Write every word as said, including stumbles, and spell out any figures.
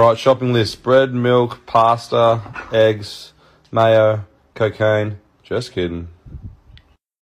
All right, shopping list. Bread, milk, pasta, eggs, mayo, cocaine. Just kidding.